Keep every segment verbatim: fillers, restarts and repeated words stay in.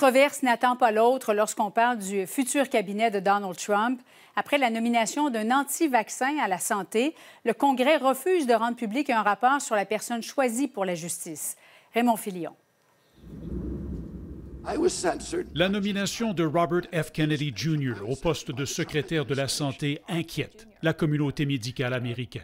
Controverse n'attend pas l'autre lorsqu'on parle du futur cabinet de Donald Trump. Après la nomination d'un anti-vaccin à la santé, le Congrès refuse de rendre public un rapport sur la personne choisie pour la justice. Raymond Filion. La nomination de Robert F. Kennedy Junior au poste de secrétaire de la santé inquiète la communauté médicale américaine.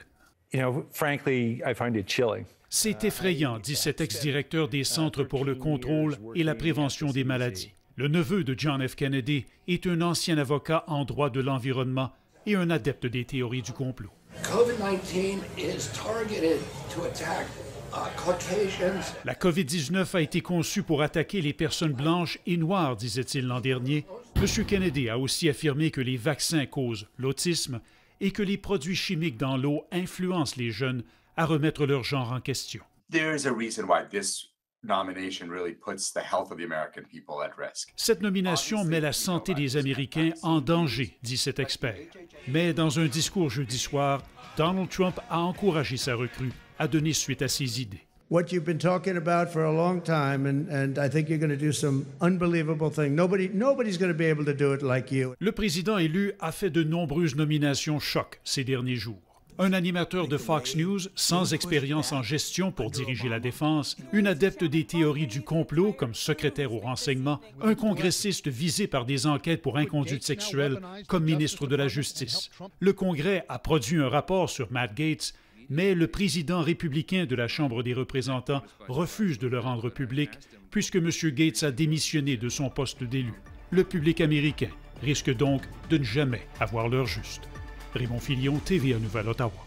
C'est effrayant, dit cet ex-directeur des Centres pour le contrôle et la prévention des maladies. Le neveu de John F. Kennedy est un ancien avocat en droit de l'environnement et un adepte des théories du complot. La COVID dix-neuf a été conçue pour attaquer les personnes blanches et noires, disait-il l'an dernier. M. Kennedy a aussi affirmé que les vaccins causent l'autisme et que les produits chimiques dans l'eau influencent les jeunes à remettre leur genre en question. Cette nomination met la santé des Américains en danger, dit cet expert. Mais dans un discours jeudi soir, Donald Trump a encouragé sa recrue à donner suite à ses idées. Le président élu a fait de nombreuses nominations choc ces derniers jours. Un animateur de Fox News, sans expérience en gestion pour diriger la défense, une adepte des théories du complot comme secrétaire au renseignement, un congressiste visé par des enquêtes pour inconduite sexuelle comme ministre de la Justice. Le Congrès a produit un rapport sur Matt Gaetz, mais le président républicain de la Chambre des représentants refuse de le rendre public puisque M. Gaetz a démissionné de son poste d'élu. Le public américain risque donc de ne jamais avoir leur juste. Raymond Filion, T V A Nouvelle-Ottawa.